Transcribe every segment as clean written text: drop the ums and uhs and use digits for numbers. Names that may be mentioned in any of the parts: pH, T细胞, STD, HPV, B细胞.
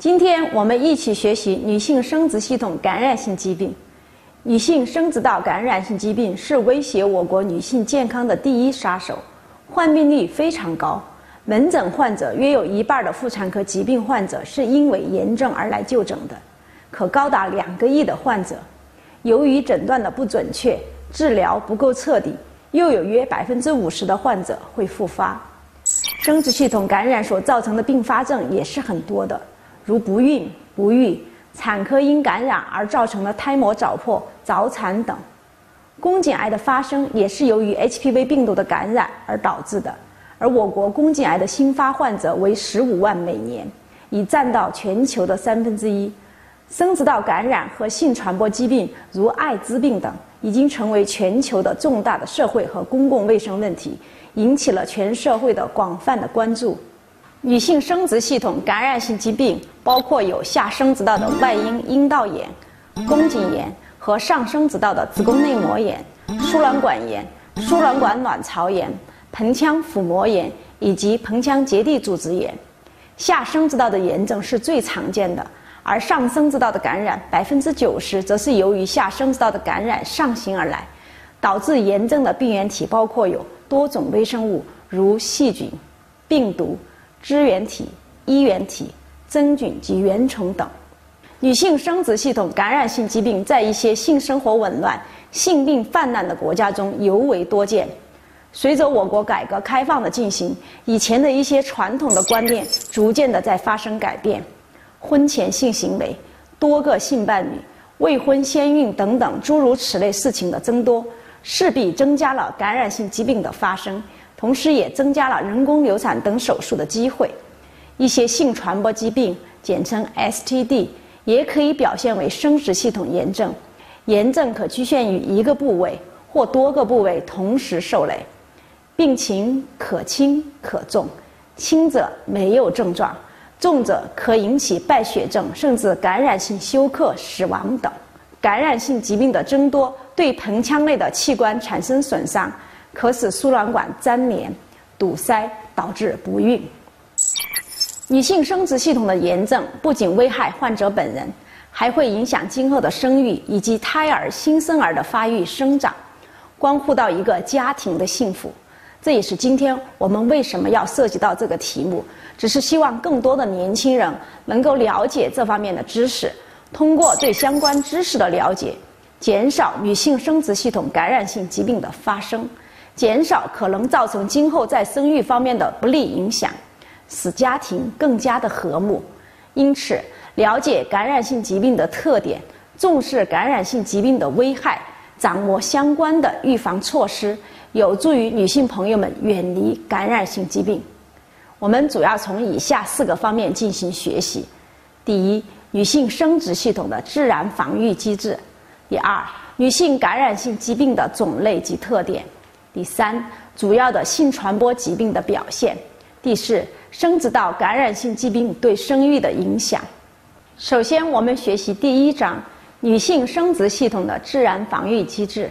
今天我们一起学习女性生殖系统感染性疾病。女性生殖道感染性疾病是威胁我国女性健康的第一杀手，患病率非常高。门诊患者约有一半的妇产科疾病患者是因为炎症而来就诊的，可高达2个亿的患者。由于诊断的不准确，治疗不够彻底，又有约50%的患者会复发。生殖系统感染所造成的并发症也是很多的。 如不孕、不育、产科因感染而造成的胎膜早破、早产等，宫颈癌的发生也是由于 HPV 病毒的感染而导致的。而我国宫颈癌的新发患者为15万每年，已占到全球的1/3。生殖道感染和性传播疾病，如艾滋病等，已经成为全球的重大的社会和公共卫生问题，引起了全社会的广泛的关注。 女性生殖系统感染性疾病包括有下生殖道的外阴阴道炎、宫颈炎和上生殖道的子宫内膜炎、输卵管炎、输卵管卵巢炎、盆腔腹膜炎以及盆腔结缔组织炎。下生殖道的炎症是最常见的，而上生殖道的感染90%则是由于下生殖道的感染上行而来，导致炎症的病原体包括有多种微生物，如细菌、病毒。 支原体、衣原体、真菌及原虫等。女性生殖系统感染性疾病在一些性生活紊乱、性病泛滥的国家中尤为多见。随着我国改革开放的进行，以前的一些传统的观念逐渐的在发生改变，婚前性行为、多个性伴侣、未婚先孕等等诸如此类事情的增多，势必增加了感染性疾病的发生。 同时，也增加了人工流产等手术的机会。一些性传播疾病，简称 STD， 也可以表现为生殖系统炎症。炎症可局限于一个部位或多个部位同时受累，病情可轻可重，轻者没有症状，重者可引起败血症，甚至感染性休克、死亡等。感染性疾病的增多，对盆腔内的器官产生损伤。 可使输卵管粘连、堵塞，导致不孕。女性生殖系统的炎症不仅危害患者本人，还会影响今后的生育以及胎儿、新生儿的发育生长，关乎到一个家庭的幸福。这也是今天我们为什么要涉及到这个题目，只是希望更多的年轻人能够了解这方面的知识，通过对相关知识的了解，减少女性生殖系统感染性疾病的发生。 减少可能造成今后在生育方面的不利影响，使家庭更加的和睦。因此，了解感染性疾病的特点，重视感染性疾病的危害，掌握相关的预防措施，有助于女性朋友们远离感染性疾病。我们主要从以下4个方面进行学习：第一，女性生殖系统的自然防御机制；第二，女性感染性疾病的种类及特点。 第三，主要的性传播疾病的表现；第四，生殖道感染性疾病对生育的影响。首先，我们学习第一章女性生殖系统的自然防御机制。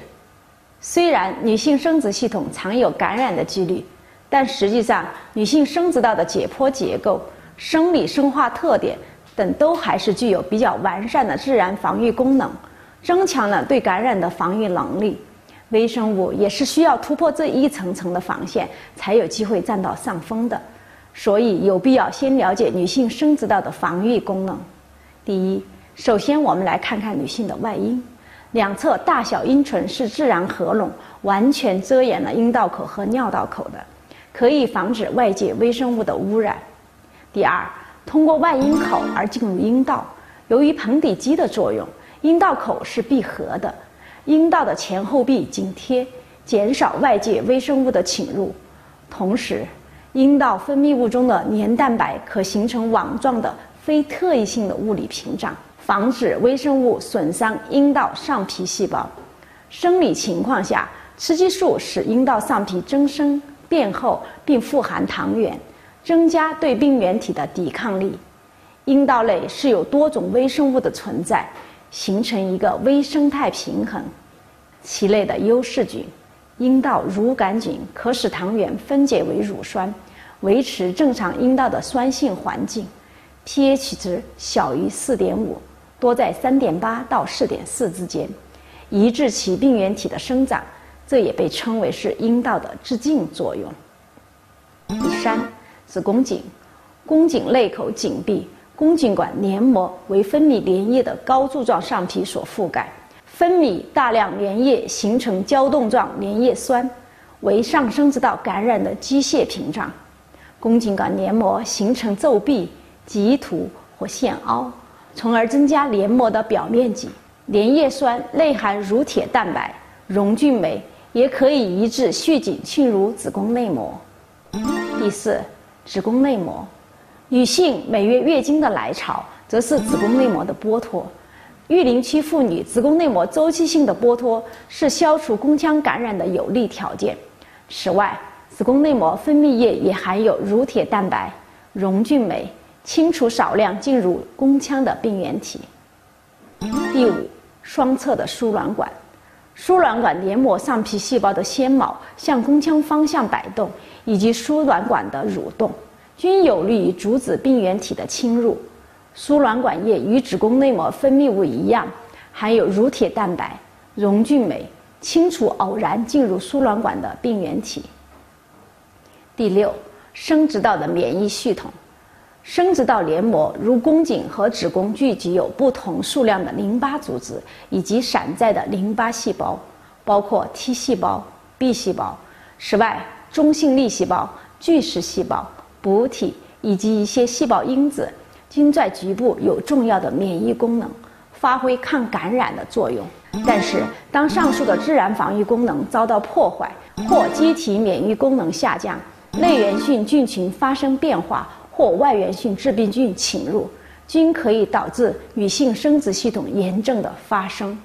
虽然女性生殖系统常有感染的几率，但实际上女性生殖道的解剖结构、生理生化特点等都还是具有比较完善的自然防御功能，增强了对感染的防御能力。 微生物也是需要突破这一层层的防线，才有机会占到上风的，所以有必要先了解女性生殖道的防御功能。第一，首先我们来看看女性的外阴，两侧大小阴唇是自然合拢，完全遮掩了阴道口和尿道口的，可以防止外界微生物的污染。第二，通过外阴口而进入阴道，由于盆底肌的作用，阴道口是闭合的。 阴道的前后壁紧贴，减少外界微生物的侵入。同时，阴道分泌物中的黏蛋白可形成网状的非特异性的物理屏障，防止微生物损伤阴道上皮细胞。生理情况下，雌激素使阴道上皮增生、变厚，并富含糖原，增加对病原体的抵抗力。阴道内是有多种微生物的存在。 形成一个微生态平衡，其内的优势菌、阴道乳杆菌可使糖原分解为乳酸，维持正常阴道的酸性环境。pH 值小于 4.5， 多在 3.8 到 4.4 之间，抑制其病原体的生长，这也被称为是阴道的致敬作用。第三，子宫颈，宫颈内口紧闭，宫颈管黏膜为分泌粘液的膏柱状上皮所覆盖，分泌大量粘液，形成胶冻状粘液酸，为上生殖道感染的机械屏障。宫颈管黏膜形成皱壁、棘突或线凹，从而增加黏膜的表面积。粘液酸内含乳铁蛋白、溶菌酶，也可以抑制续颈侵入子宫内膜。第四，子宫内膜。女性每月月经的来潮，则是子宫内膜的剥脱。育龄期妇女子宫内膜周期性的剥脱是消除宫腔感染的有利条件。此外，子宫内膜分泌液也含有乳铁蛋白、溶菌酶，清除少量进入宫腔的病原体。第五，双侧的输卵管。输卵管黏膜上皮细胞的纤毛向宫腔方向摆动，以及输卵管的蠕动，均有利于阻止病原体的侵入。输卵管液与子宫内膜分泌物一样，含有乳铁蛋白、溶菌酶，清除偶然进入输卵管的病原体。第六，生殖道的免疫系统。生殖道黏膜如宫颈和子宫聚集有不同数量的淋巴组织以及散在的淋巴细胞，包括 T 细胞、B 细胞。此外，中性粒细胞、巨噬细胞、补体以及一些细胞因子均在局部有重要的免疫功能，发挥抗感染的作用。但是，当上述的自然防御功能遭到破坏，或机体免疫功能下降，内源性菌群发生变化，或外源性致病菌侵入，均可以导致女性生殖系统炎症的发生。